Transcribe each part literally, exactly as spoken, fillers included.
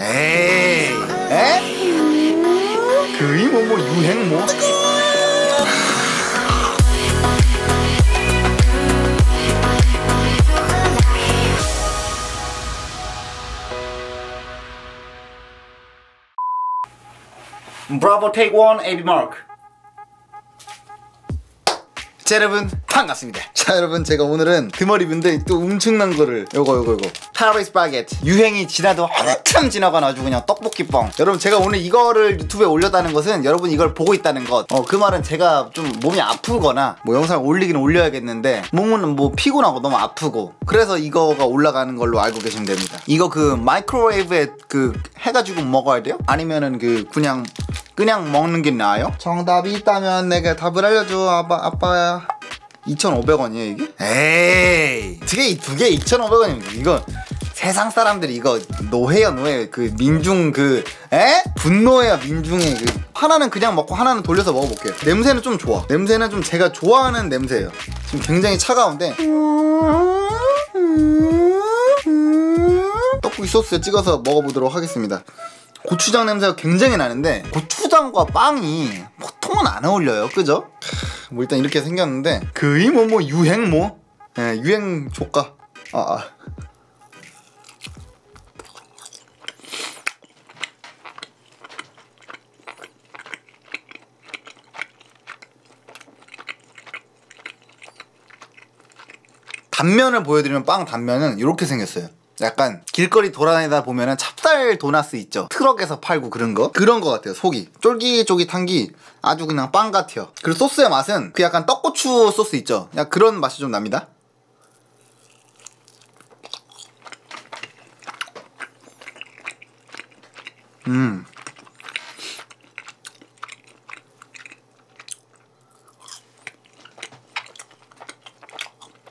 에이, 에? 그이 뭐 뭐 유행 뭐? 브라보 테이크 원 에이비 마크. 자, 여러분 반갑습니다. 자, 여러분 제가 오늘은 드머리뷰인데 또 엄청난 거를 요거 요거 요거 파리바게트 유행이 지나도 한참 지나간 아주 그냥 떡볶이빵. 여러분 제가 오늘 이거를 유튜브에 올렸다는 것은 여러분 이걸 보고 있다는 것, 어, 그 말은 제가 좀 몸이 아프거나 뭐 영상을 올리긴 올려야겠는데 몸은 뭐 피곤하고 너무 아프고 그래서 이거가 올라가는 걸로 알고 계시면 됩니다. 이거 그 마이크로웨이브에 그 해가지고 먹어야 돼요? 아니면은 그 그냥 그냥 먹는 게 나아요? 정답이 있다면 내가 답을 알려줘. 아빠, 아빠야. 이천오백 원이에요 이게? 에이, 두개 두개 이천오백 원입니다. 이거 세상 사람들이 이거 노예요 노예. 그 민중 그 에? 분노예요 민중의 그. 하나는 그냥 먹고 하나는 돌려서 먹어볼게요. 냄새는 좀 좋아. 냄새는 좀 제가 좋아하는 냄새예요. 지금 굉장히 차가운데 떡볶이 소스에 찍어서 먹어보도록 하겠습니다. 고추장 냄새가 굉장히 나는데 고추장과 빵이 보통은 안 어울려요, 그죠? 뭐 일단 이렇게 생겼는데 그이 뭐 뭐 유행 뭐? 예, 유행 조카. 아, 아. 단면을 보여드리면 빵 단면은 이렇게 생겼어요. 약간 길거리 돌아다니다 보면은 찹쌀 도나스 있죠? 트럭에서 팔고 그런 거? 그런 거 같아요. 속이 쫄깃쫄깃한 게 아주 그냥 빵 같아요. 그리고 소스의 맛은 그 약간 떡고추 소스 있죠? 그냥 그런 맛이 좀 납니다. 음.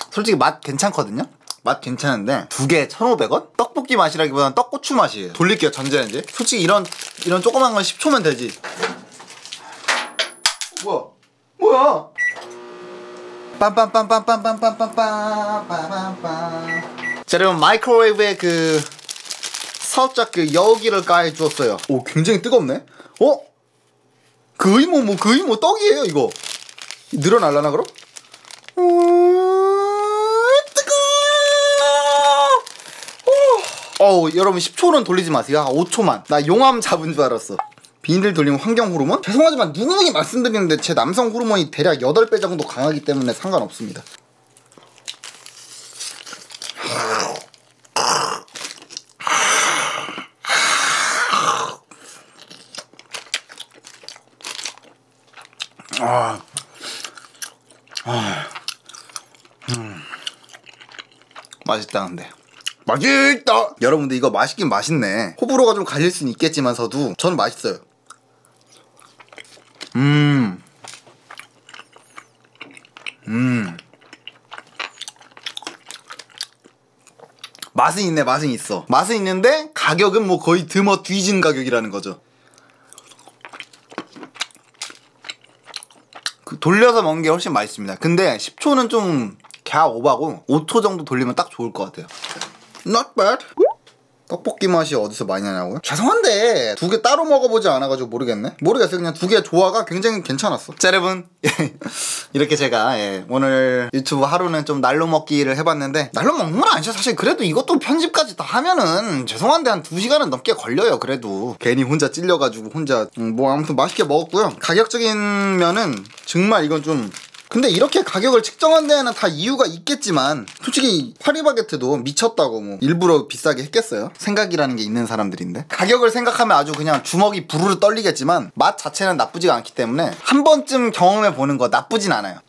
솔직히 맛 괜찮거든요? 맛 괜찮은데 두 개에 천오백 원? 떡볶이 맛이라기보다는 떡고추 맛이에요. 돌릴게요 전자레인지. 솔직히 이런 이런 조그만 건 십 초면 되지. 뭐야? 뭐야? 빰빰빰빰빰빰빰빰빰빰빰빰빰. 자, 여러분 마이크로웨이브에 그 살짝 그 여기를 가해주었어요. 오, 굉장히 뜨겁네? 어? 그의 뭐 뭐 그의 뭐 떡이에요 이거. 늘어날라나 그럼? 어우, 여러분 십 초는 돌리지 마세요. 한 오 초만. 나 용암 잡은 줄 알았어. 비닐을 돌리면 환경 호르몬? 죄송하지만 누누이 말씀드리는데 제 남성 호르몬이 대략 여덟 배 정도 강하기 때문에 상관없습니다. 아, 아, 음, 맛있다 근데. 맛있다! 여러분들 이거 맛있긴 맛있네. 호불호가 좀 갈릴 수는 있겠지만서도 저는 맛있어요. 음. 음. 맛은 있네, 맛은 있어. 맛은 있는데 가격은 뭐 거의 드머 뒤진 가격이라는 거죠. 그 돌려서 먹는 게 훨씬 맛있습니다. 근데 십 초는 좀 갸 오바고 오 초 정도 돌리면 딱 좋을 것 같아요. Not bad. 떡볶이 맛이 어디서 많이 나냐고요? 죄송한데 두 개 따로 먹어보지 않아가지고 모르겠네. 모르겠어요. 그냥 두 개의 조화가 굉장히 괜찮았어. 자, 여러분 이렇게 제가 예, 오늘 유튜브 하루는 좀 날로 먹기를 해봤는데 날로 먹는 건 아니죠 사실. 그래도 이것도 편집까지 다 하면은 죄송한데 한 두 시간은 넘게 걸려요. 그래도 괜히 혼자 찔려가지고 혼자 음, 뭐 아무튼 맛있게 먹었고요. 가격적인 면은 정말 이건 좀, 근데 이렇게 가격을 측정한 데에는 다 이유가 있겠지만 솔직히 파리바게트도 미쳤다고 뭐 일부러 비싸게 했겠어요? 생각이라는 게 있는 사람들인데 가격을 생각하면 아주 그냥 주먹이 부르르 떨리겠지만 맛 자체는 나쁘지가 않기 때문에 한 번쯤 경험해보는 거 나쁘진 않아요.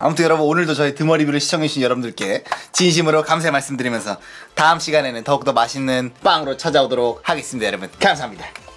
아무튼 여러분 오늘도 저희 드머리뷰를 시청해주신 여러분들께 진심으로 감사의 말씀드리면서 다음 시간에는 더욱더 맛있는 빵으로 찾아오도록 하겠습니다. 여러분 감사합니다.